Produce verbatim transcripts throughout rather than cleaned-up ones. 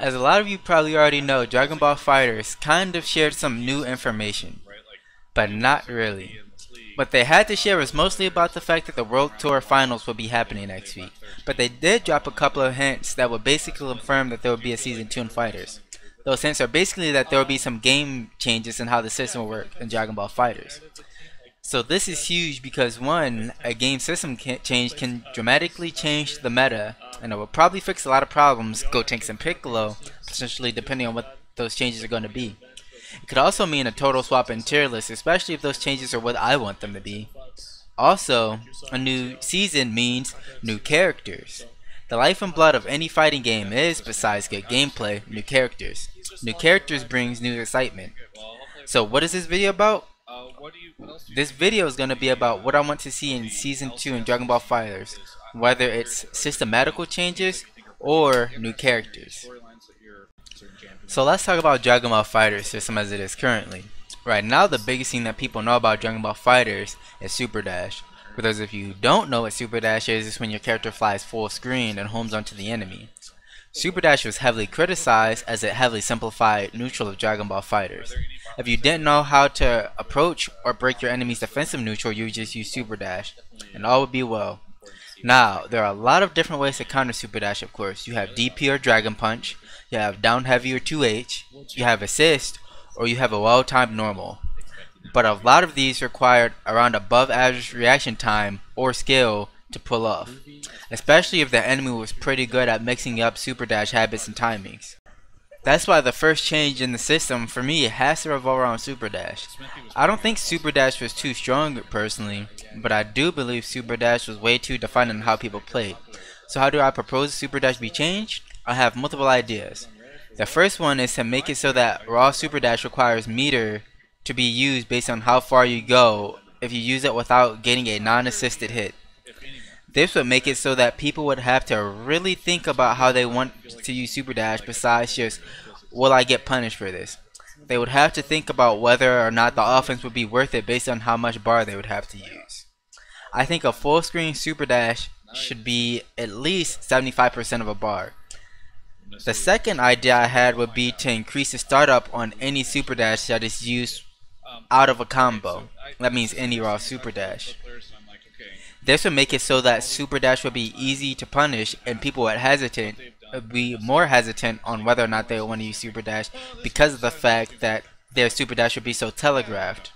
As a lot of you probably already know, Dragon Ball FighterZ kind of shared some new information, but not really. What they had to share was mostly about the fact that the World Tour Finals would be happening next week, but they did drop a couple of hints that would basically confirm that there would be a Season two in FighterZ. Those hints are basically that there will be some game changes in how the system will work in Dragon Ball FighterZ. So this is huge because one, a game system can change can dramatically change the meta, and it will probably fix a lot of problems, Gotenks and Piccolo, potentially depending on what those changes are going to be. It could also mean a total swap in tier lists, especially if those changes are what I want them to be. Also, a new season means new characters. The life and blood of any fighting game is, besides good gameplay, new characters. New characters brings new excitement. So what is this video about? This video is going to be about what I want to see in Season two in Dragon Ball FighterZ, whether it's systematical changes or new characters. So let's talk about Dragon Ball FighterZ system as it is currently. Right now the biggest thing that people know about Dragon Ball FighterZ is Super Dash. For those of you who don't know what Super Dash is, it's when your character flies full screen and homes onto the enemy. Super Dash was heavily criticized as it heavily simplified neutral of Dragon Ball FighterZ. If you didn't know how to approach or break your enemy's defensive neutral, you would just use Super Dash, and all would be well. Now, there are a lot of different ways to counter Super Dash, of course. You have D P or Dragon Punch, you have Down Heavy or two H, you have Assist, or you have a well-timed normal. But a lot of these required around above average reaction time or skill to pull off, especially if the enemy was pretty good at mixing up Super Dash habits and timings. That's why the first change in the system for me has to revolve around Super Dash. I don't think Super Dash was too strong personally, but I do believe Super Dash was way too defined in how people played. So how do I propose Super Dash be changed? I have multiple ideas. The first one is to make it so that raw Super Dash requires meter to be used based on how far you go if you use it without getting a non-assisted hit. This would make it so that people would have to really think about how they want to use Super Dash besides just, will I get punished for this? They would have to think about whether or not the offense would be worth it based on how much bar they would have to use. I think a full screen Super Dash should be at least seventy-five percent of a bar. The second idea I had would be to increase the startup on any Super Dash that is used out of a combo. That means any raw Super Dash. This would make it so that Super Dash would be easy to punish and people would hesitant would be more hesitant on whether or not they would want to use Super Dash because of the fact that their Super Dash would be so telegraphed.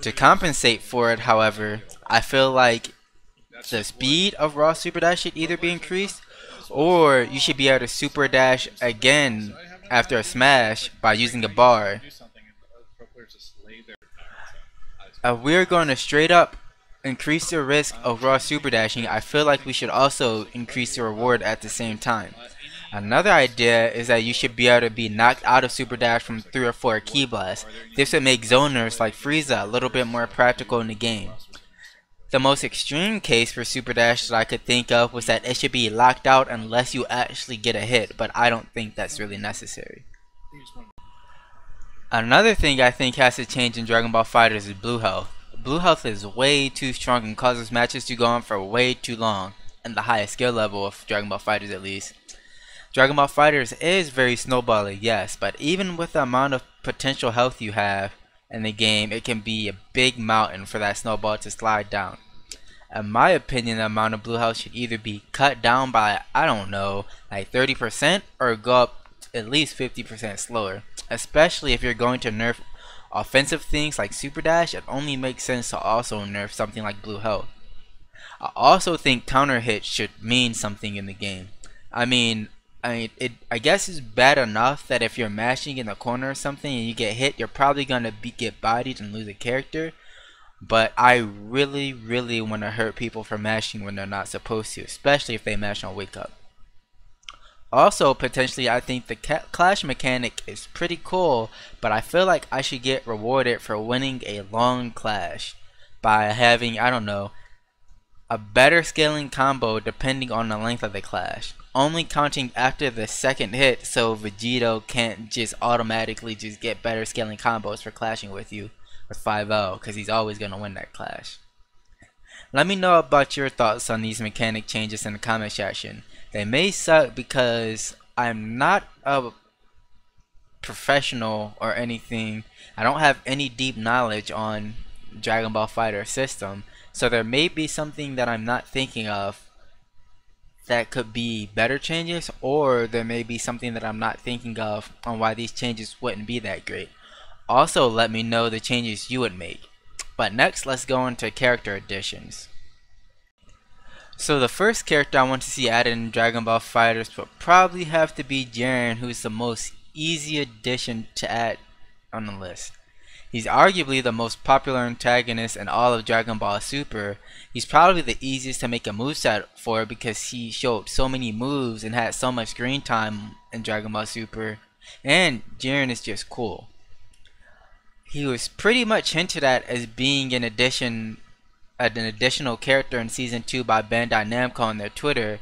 To compensate for it, however, I feel like the speed of raw Super Dash should either be increased or you should be able to Super Dash again after a smash by using a bar. Uh, we're going to straight up increase the risk of raw super dashing. I feel like we should also increase the reward at the same time. Another idea is that you should be able to be knocked out of super dash from three or four key blasts. This would make zoners like Frieza a little bit more practical in the game. The most extreme case for super dash that I could think of was that it should be locked out unless you actually get a hit, but I don't think that's really necessary. Another thing I think has to change in Dragon Ball FighterZ is blue health. Blue health is way too strong and causes matches to go on for way too long, in the highest skill level of Dragon Ball FighterZ at least. Dragon Ball FighterZ is very snowballing, yes, but even with the amount of potential health you have in the game, it can be a big mountain for that snowball to slide down. In my opinion, the amount of blue health should either be cut down by, I don't know, like thirty percent or go up at least fifty percent slower. Especially if you're going to nerf offensive things like Super Dash, it only makes sense to also nerf something like Blue Health. I also think counter hit should mean something in the game. I mean, I, it, I guess it's bad enough that if you're mashing in the corner or something and you get hit, you're probably going to be, get bodied and lose a character. But I really, really want to hurt people for mashing when they're not supposed to, especially if they mash on Wake Up. Also, potentially, I think the clash mechanic is pretty cool, but I feel like I should get rewarded for winning a long clash by having, I don't know, a better scaling combo depending on the length of the clash. Only counting after the second hit, so Vegito can't just automatically just get better scaling combos for clashing with you with five oh, because he's always going to win that clash. Let me know about your thoughts on these mechanic changes in the comment section. They may suck because I'm not a professional or anything. I don't have any deep knowledge on Dragon Ball FighterZ system, so there may be something that I'm not thinking of that could be better changes, or there may be something that I'm not thinking of on why these changes wouldn't be that great. Also, let me know the changes you would make. But next, let's go into character additions. So the first character I want to see added in Dragon Ball FighterZ would probably have to be Jiren, who's the most easy addition to add on the list. He's arguably the most popular antagonist in all of Dragon Ball Super. He's probably the easiest to make a moveset for because he showed so many moves and had so much screen time in Dragon Ball Super. And Jiren is just cool. He was pretty much hinted at as being an addition, an additional character in Season two by Bandai Namco on their Twitter.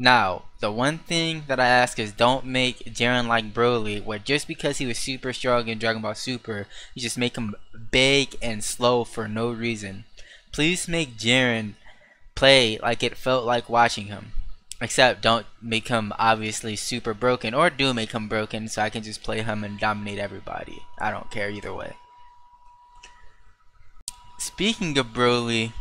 Now, the one thing that I ask is don't make Jiren like Broly, where just because he was super strong in Dragon Ball Super, you just make him big and slow for no reason. Please make Jiren play like it felt like watching him. Except don't make him obviously super broken, or do make him broken so I can just play him and dominate everybody. I don't care either way. Speaking of Broly,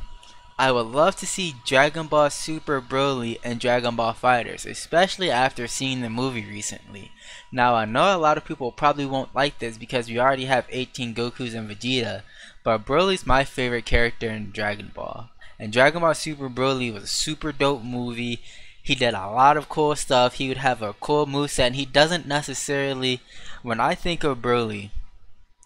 I would love to see Dragon Ball Super Broly and Dragon Ball FighterZ, especially after seeing the movie recently. Now, I know a lot of people probably won't like this because we already have eighteen Gokus and Vegeta, but Broly's my favorite character in Dragon Ball. And Dragon Ball Super Broly was a super dope movie. He did a lot of cool stuff. He would have a cool moveset, and he doesn't necessarily, when I think of Broly,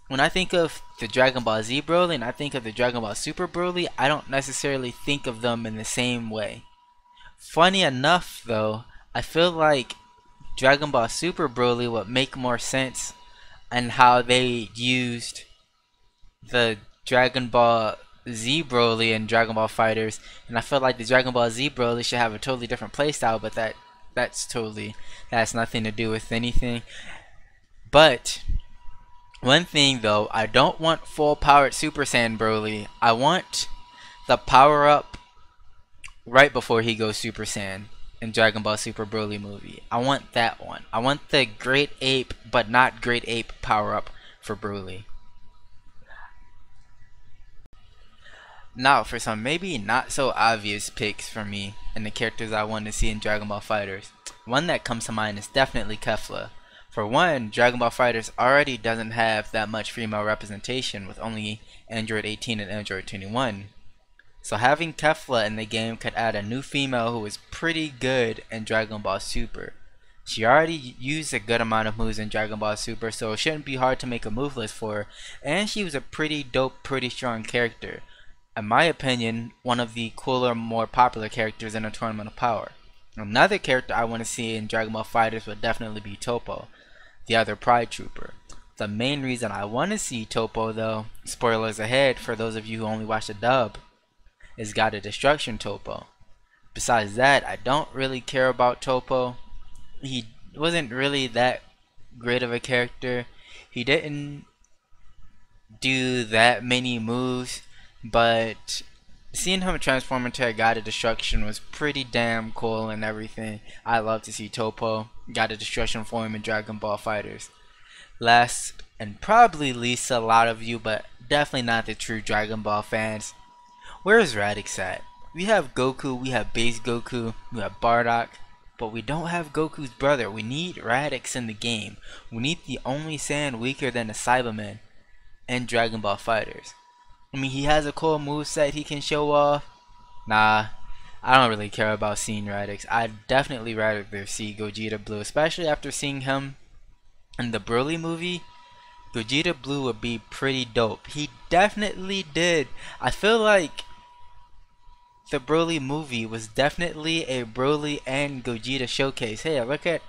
when I think of the Dragon Ball Z Broly and I think of the Dragon Ball Super Broly, I don't necessarily think of them in the same way. Funny enough though, I feel like Dragon Ball Super Broly would make more sense and how they used the Dragon Ball Z Broly and Dragon Ball FighterZ, and I feel like the Dragon Ball Z Broly should have a totally different playstyle, but that that's totally, that has nothing to do with anything. But one thing though, I don't want full powered Super Saiyan Broly. I want the power up right before he goes Super Saiyan in Dragon Ball Super Broly movie. I want that one. I want the Great Ape but not Great Ape power up for Broly. Now for some maybe not so obvious picks for me and the characters I want to see in Dragon Ball FighterZ. One that comes to mind is definitely Kefla. For one, Dragon Ball FighterZ already doesn't have that much female representation with only Android eighteen and Android twenty-one. So having Kefla in the game could add a new female who is pretty good in Dragon Ball Super. She already used a good amount of moves in Dragon Ball Super, so it shouldn't be hard to make a move list for her, and she was a pretty dope, pretty strong character. In my opinion, one of the cooler, more popular characters in the Tournament of Power. Another character I want to see in Dragon Ball FighterZ would definitely be Toppo, the other Pride Trooper. The main reason I want to see Toppo though, spoilers ahead for those of you who only watch the dub, is God of Destruction Toppo. Besides that, I don't really care about Toppo. He wasn't really that great of a character. He didn't do that many moves, but seeing him transform into a God of Destruction was pretty damn cool and everything. I love to see Toppo, God of Destruction form in Dragon Ball FighterZ. Last and probably least to a lot of you, but definitely not the true Dragon Ball fans, where is Raditz at? We have Goku, we have base Goku, we have Bardock, but we don't have Goku's brother. We need Raditz in the game. We need the only Saiyan weaker than the Cyberman in Dragon Ball FighterZ. I mean, he has a cool moveset he can show off. Nah, I don't really care about seeing Raditz. I'd definitely rather see Gogeta Blue, especially after seeing him in the Broly movie. Gogeta Blue would be pretty dope. He definitely did. I feel like the Broly movie was definitely a Broly and Gogeta showcase. Hey, look at,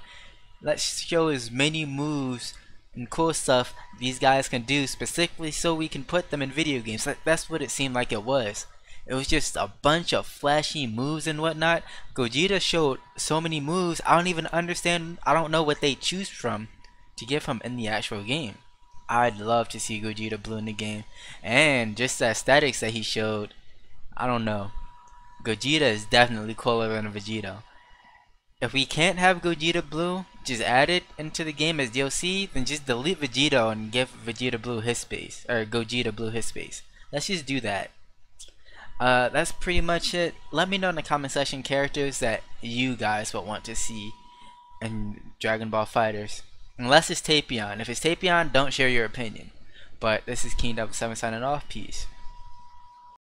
let's show as many moves and cool stuff these guys can do specifically so we can put them in video games. That's what it seemed like it was. It was just a bunch of flashy moves and whatnot. Gogeta showed so many moves, I don't even understand, I don't know what they choose from to give him in the actual game. I'd love to see Gogeta Blue in the game, and just the aesthetics that he showed, I don't know. Gogeta is definitely cooler than Vegito. If we can't have Gogeta Blue, just add it into the game as D L C, then just delete Vegito and give Vegeta Blue his space, or Gogeta Blue his space. Let's just do that. Uh, that's pretty much it. Let me know in the comment section characters that you guys would want to see in Dragon Ball FighterZ. Unless it's Tapion. If it's Tapion, don't share your opinion. But this is King Dub seven signing off. Peace.